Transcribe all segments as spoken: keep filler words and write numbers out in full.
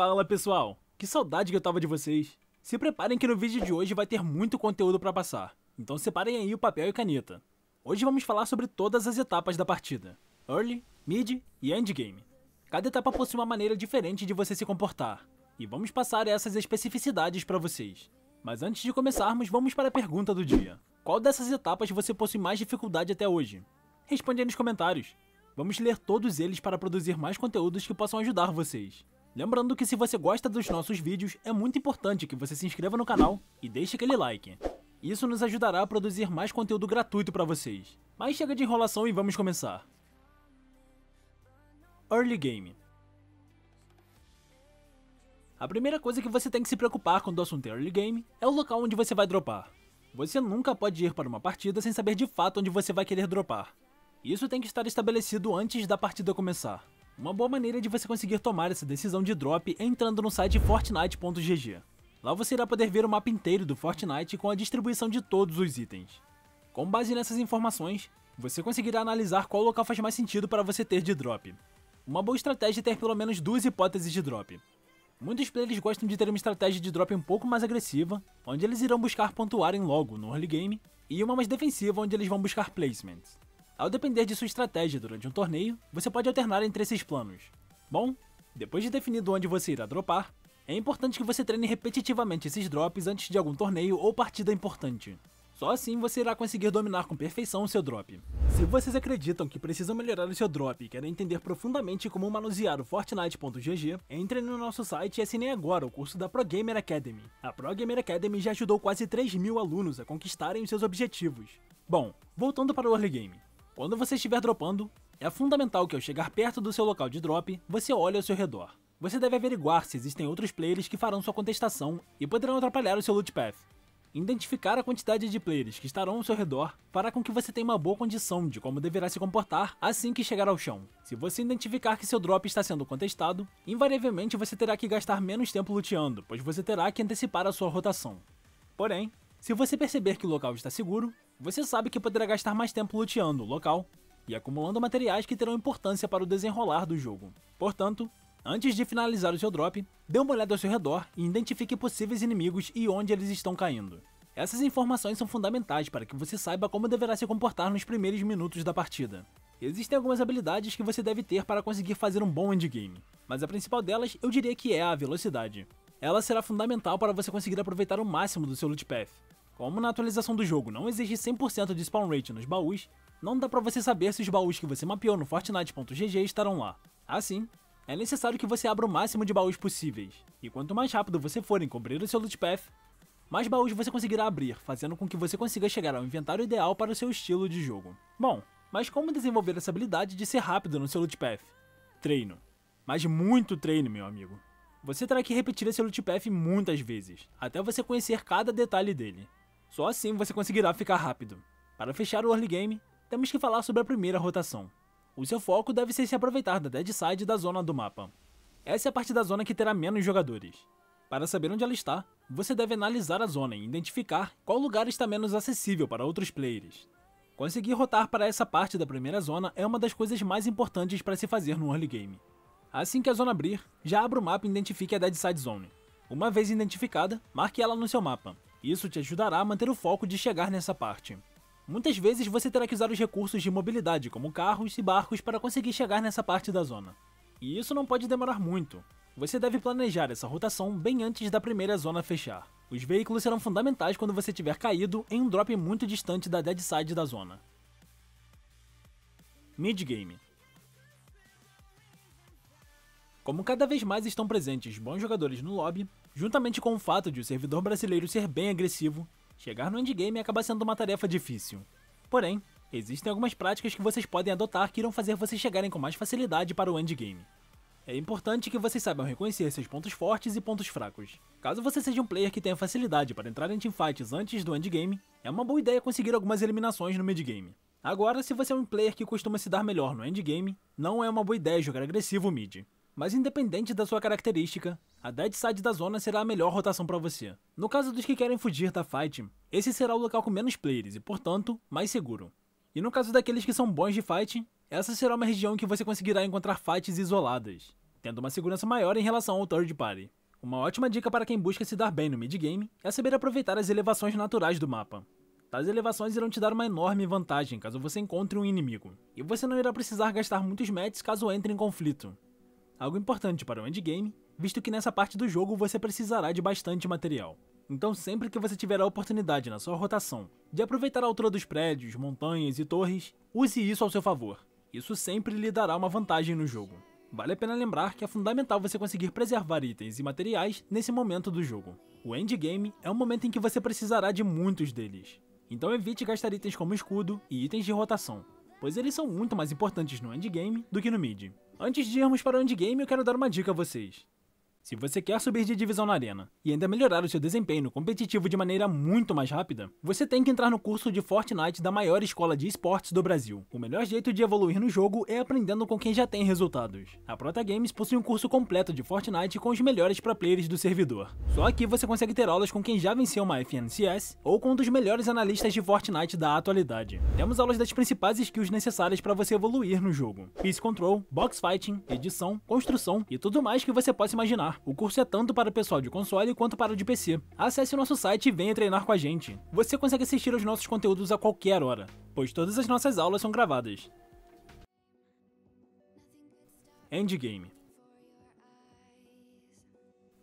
Fala pessoal, que saudade que eu tava de vocês. Se preparem que no vídeo de hoje vai ter muito conteúdo pra passar, então separem aí o papel e caneta. Hoje vamos falar sobre todas as etapas da partida, Early, Mid e Endgame. Cada etapa possui uma maneira diferente de você se comportar, e vamos passar essas especificidades pra vocês. Mas antes de começarmos, vamos para a pergunta do dia. Qual dessas etapas você possui mais dificuldade até hoje? Responde aí nos comentários. Vamos ler todos eles para produzir mais conteúdos que possam ajudar vocês. Lembrando que se você gosta dos nossos vídeos, é muito importante que você se inscreva no canal e deixe aquele like. Isso nos ajudará a produzir mais conteúdo gratuito para vocês. Mas chega de enrolação e vamos começar. Early Game. A primeira coisa que você tem que se preocupar quando o assunto é Early Game é o local onde você vai dropar. Você nunca pode ir para uma partida sem saber de fato onde você vai querer dropar. Isso tem que estar estabelecido antes da partida começar. Uma boa maneira de você conseguir tomar essa decisão de drop é entrando no site fortnite ponto g g. Lá você irá poder ver o mapa inteiro do Fortnite com a distribuição de todos os itens. Com base nessas informações, você conseguirá analisar qual local faz mais sentido para você ter de drop. Uma boa estratégia é ter pelo menos duas hipóteses de drop. Muitos players gostam de ter uma estratégia de drop um pouco mais agressiva, onde eles irão buscar pontuarem logo no early game, e uma mais defensiva onde eles vão buscar placements. Ao depender de sua estratégia durante um torneio, você pode alternar entre esses planos. Bom, depois de definido onde você irá dropar, é importante que você treine repetitivamente esses drops antes de algum torneio ou partida importante. Só assim você irá conseguir dominar com perfeição o seu drop. Se vocês acreditam que precisam melhorar o seu drop e querem entender profundamente como manusear o fortnite ponto g g, entrem no nosso site e assinem agora o curso da Pro Gamer Academy. A Pro Gamer Academy já ajudou quase três mil alunos a conquistarem os seus objetivos. Bom, voltando para o early game. Quando você estiver dropando, é fundamental que ao chegar perto do seu local de drop, você olhe ao seu redor. Você deve averiguar se existem outros players que farão sua contestação e poderão atrapalhar o seu loot path. Identificar a quantidade de players que estarão ao seu redor fará com que você tenha uma boa condição de como deverá se comportar assim que chegar ao chão. Se você identificar que seu drop está sendo contestado, invariavelmente você terá que gastar menos tempo luteando, pois você terá que antecipar a sua rotação. Porém, se você perceber que o local está seguro, você sabe que poderá gastar mais tempo luteando o local e acumulando materiais que terão importância para o desenrolar do jogo. Portanto, antes de finalizar o seu drop, dê uma olhada ao seu redor e identifique possíveis inimigos e onde eles estão caindo. Essas informações são fundamentais para que você saiba como deverá se comportar nos primeiros minutos da partida. Existem algumas habilidades que você deve ter para conseguir fazer um bom endgame, mas a principal delas eu diria que é a velocidade. Ela será fundamental para você conseguir aproveitar o máximo do seu loot path. Como na atualização do jogo não exige cem por cento de spawn rate nos baús, não dá pra você saber se os baús que você mapeou no fortnite ponto g g estarão lá. Assim, é necessário que você abra o máximo de baús possíveis, e quanto mais rápido você for em cobrir o seu loot path, mais baús você conseguirá abrir, fazendo com que você consiga chegar ao inventário ideal para o seu estilo de jogo. Bom, mas como desenvolver essa habilidade de ser rápido no seu loot path? Treino. Mas muito treino, meu amigo. Você terá que repetir esse loot path muitas vezes, até você conhecer cada detalhe dele. Só assim você conseguirá ficar rápido. Para fechar o early game, temos que falar sobre a primeira rotação. O seu foco deve ser se aproveitar da dead side da zona do mapa. Essa é a parte da zona que terá menos jogadores. Para saber onde ela está, você deve analisar a zona e identificar qual lugar está menos acessível para outros players. Conseguir rotar para essa parte da primeira zona é uma das coisas mais importantes para se fazer no early game. Assim que a zona abrir, já abra o mapa e identifique a dead side zone. Uma vez identificada, marque ela no seu mapa. Isso te ajudará a manter o foco de chegar nessa parte. Muitas vezes você terá que usar os recursos de mobilidade, como carros e barcos, para conseguir chegar nessa parte da zona. E isso não pode demorar muito. Você deve planejar essa rotação bem antes da primeira zona fechar. Os veículos serão fundamentais quando você tiver caído em um drop muito distante da dead side da zona. Mid game. Como cada vez mais estão presentes bons jogadores no lobby, juntamente com o fato de o servidor brasileiro ser bem agressivo, chegar no endgame acaba sendo uma tarefa difícil. Porém, existem algumas práticas que vocês podem adotar que irão fazer vocês chegarem com mais facilidade para o endgame. É importante que vocês saibam reconhecer seus pontos fortes e pontos fracos. Caso você seja um player que tenha facilidade para entrar em teamfights antes do endgame, é uma boa ideia conseguir algumas eliminações no midgame. Agora, se você é um player que costuma se dar melhor no endgame, não é uma boa ideia jogar agressivo mid. Mas independente da sua característica, a dead side da zona será a melhor rotação para você. No caso dos que querem fugir da fight, esse será o local com menos players e, portanto, mais seguro. E no caso daqueles que são bons de fight, essa será uma região em que você conseguirá encontrar fights isoladas. tendo uma segurança maior em relação ao third party. Uma ótima dica para quem busca se dar bem no mid-game é saber aproveitar as elevações naturais do mapa. Tais elevações irão te dar uma enorme vantagem caso você encontre um inimigo, e você não irá precisar gastar muitos matches caso entre em conflito. Algo importante para o endgame, visto que nessa parte do jogo você precisará de bastante material. Então sempre que você tiver a oportunidade na sua rotação de aproveitar a altura dos prédios, montanhas e torres, use isso ao seu favor. Isso sempre lhe dará uma vantagem no jogo. Vale a pena lembrar que é fundamental você conseguir preservar itens e materiais nesse momento do jogo. O endgame é um momento em que você precisará de muitos deles. Então evite gastar itens como escudo e itens de rotação, pois eles são muito mais importantes no endgame do que no mid. Antes de irmos para o endgame, eu quero dar uma dica a vocês. Se você quer subir de divisão na arena e ainda melhorar o seu desempenho competitivo de maneira muito mais rápida, você tem que entrar no curso de Fortnite da maior escola de esportes do Brasil. O melhor jeito de evoluir no jogo é aprendendo com quem já tem resultados. A Prota Games possui um curso completo de Fortnite com os melhores pro players do servidor. Só aqui você consegue ter aulas com quem já venceu uma F N C S ou com um dos melhores analistas de Fortnite da atualidade. Temos aulas das principais skills necessárias para você evoluir no jogo: Piece Control, Box Fighting, edição, construção e tudo mais que você possa imaginar. O curso é tanto para o pessoal de console quanto para o de P C. Acesse o nosso site e venha treinar com a gente. Você consegue assistir aos nossos conteúdos a qualquer hora, pois todas as nossas aulas são gravadas. Endgame.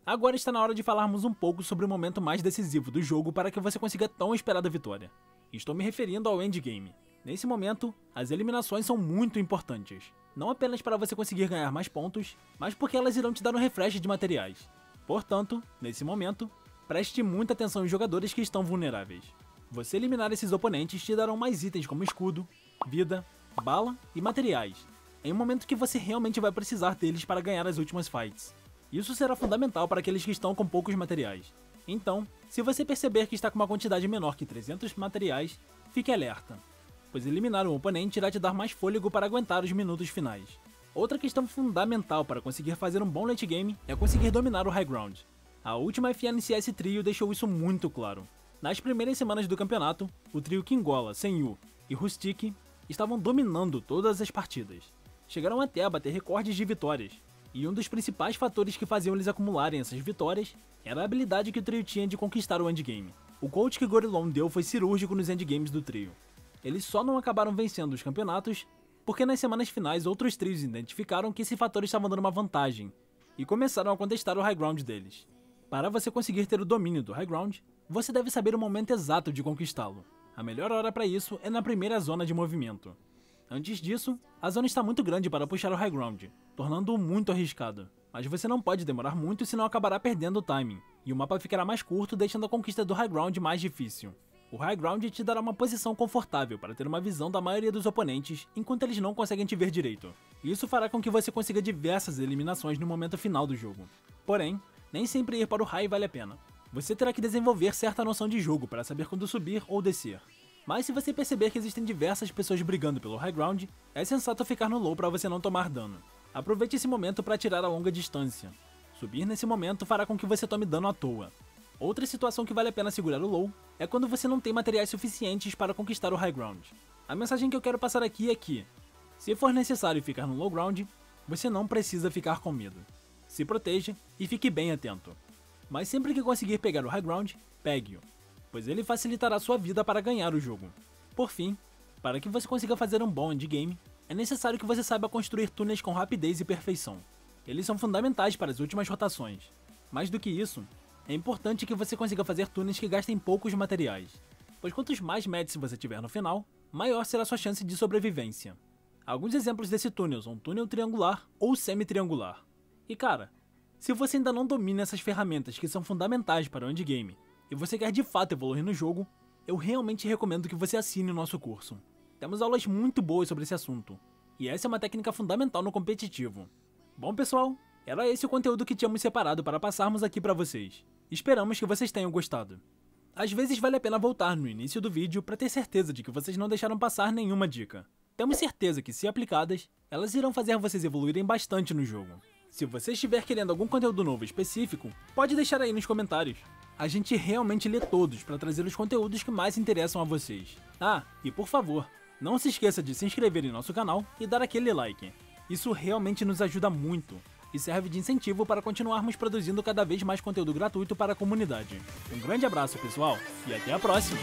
Agora está na hora de falarmos um pouco sobre o momento mais decisivo do jogo para que você consiga a tão esperada vitória. Estou me referindo ao endgame. Nesse momento, as eliminações são muito importantes. Não apenas para você conseguir ganhar mais pontos, mas porque elas irão te dar um refresh de materiais. Portanto, nesse momento, preste muita atenção aos jogadores que estão vulneráveis. Você eliminar esses oponentes te darão mais itens como escudo, vida, bala e materiais, em um momento que você realmente vai precisar deles para ganhar as últimas fights. Isso será fundamental para aqueles que estão com poucos materiais. Então, se você perceber que está com uma quantidade menor que trezentos materiais, fique alerta, pois eliminar um oponente irá te dar mais fôlego para aguentar os minutos finais. Outra questão fundamental para conseguir fazer um bom late game é conseguir dominar o high ground. A última F N C S trio deixou isso muito claro. Nas primeiras semanas do campeonato, o trio Kingola, Senyu e Rustic estavam dominando todas as partidas. Chegaram até a bater recordes de vitórias, e um dos principais fatores que faziam eles acumularem essas vitórias era a habilidade que o trio tinha de conquistar o endgame. O coach que Gorilon deu foi cirúrgico nos endgames do trio. Eles só não acabaram vencendo os campeonatos porque nas semanas finais outros trios identificaram que esse fator estava dando uma vantagem e começaram a contestar o high ground deles. Para você conseguir ter o domínio do high ground, você deve saber o momento exato de conquistá-lo. A melhor hora para isso é na primeira zona de movimento. Antes disso, a zona está muito grande para puxar o high ground, tornando-o muito arriscado. Mas você não pode demorar muito, senão acabará perdendo o timing, e o mapa ficará mais curto, deixando a conquista do high ground mais difícil. O high ground te dará uma posição confortável para ter uma visão da maioria dos oponentes enquanto eles não conseguem te ver direito. Isso fará com que você consiga diversas eliminações no momento final do jogo. Porém, nem sempre ir para o high vale a pena. Você terá que desenvolver certa noção de jogo para saber quando subir ou descer. Mas se você perceber que existem diversas pessoas brigando pelo high ground, é sensato ficar no low para você não tomar dano. Aproveite esse momento para tirar a longa distância. Subir nesse momento fará com que você tome dano à toa. Outra situação que vale a pena segurar o low é quando você não tem materiais suficientes para conquistar o high ground. A mensagem que eu quero passar aqui é que, se for necessário ficar no low ground, você não precisa ficar com medo. Se proteja e fique bem atento. Mas sempre que conseguir pegar o high ground, pegue-o, pois ele facilitará sua vida para ganhar o jogo. Por fim, para que você consiga fazer um bom endgame, é necessário que você saiba construir túneis com rapidez e perfeição. Eles são fundamentais para as últimas rotações. Mais do que isso, é importante que você consiga fazer túneis que gastem poucos materiais, pois quantos mais matches você tiver no final, maior será sua chance de sobrevivência. Alguns exemplos desse túnel são um túnel triangular ou semi-triangular. E cara, se você ainda não domina essas ferramentas que são fundamentais para o endgame, e você quer de fato evoluir no jogo, eu realmente recomendo que você assine o nosso curso. Temos aulas muito boas sobre esse assunto, e essa é uma técnica fundamental no competitivo. Bom pessoal, era esse o conteúdo que tínhamos separado para passarmos aqui para vocês. Esperamos que vocês tenham gostado. Às vezes vale a pena voltar no início do vídeo para ter certeza de que vocês não deixaram passar nenhuma dica. Temos certeza que, se aplicadas, elas irão fazer vocês evoluírem bastante no jogo. Se você estiver querendo algum conteúdo novo específico, pode deixar aí nos comentários. A gente realmente lê todos para trazer os conteúdos que mais interessam a vocês. Ah, e por favor, não se esqueça de se inscrever em nosso canal e dar aquele like. Isso realmente nos ajuda muito. e serve de incentivo para continuarmos produzindo cada vez mais conteúdo gratuito para a comunidade. Um grande abraço, pessoal, e até a próxima!